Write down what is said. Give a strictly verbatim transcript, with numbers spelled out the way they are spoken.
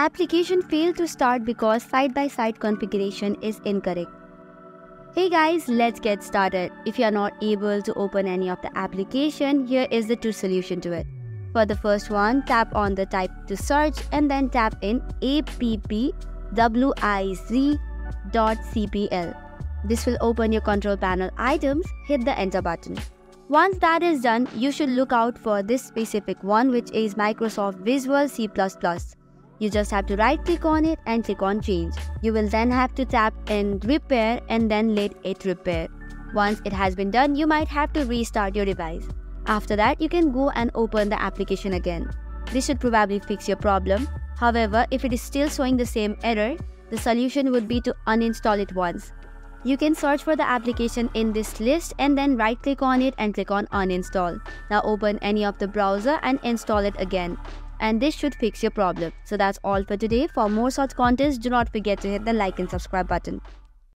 Application failed to start because side-by-side configuration is incorrect. Hey guys, let's get started. If you are not able to open any of the application, here is the true solution to it. For the first one, tap on the type to search and then tap in appwiz dot c p l. This will open your control panel items, hit the enter button. Once that is done, you should look out for this specific one, which is Microsoft Visual C plus plus. You just have to right click on it and click on change. You will then have to tap in repair and then let it repair. Once it has been done, you might have to restart your device. After that, you can go and open the application again. This should probably fix your problem. However, if it is still showing the same error, the solution would be to uninstall it once. You can search for the application in this list and then right click on it and click on uninstall. Now open any of the browser and install it again. And this should fix your problem. So that's all for today. For more such contents, do not forget to hit the like and subscribe button.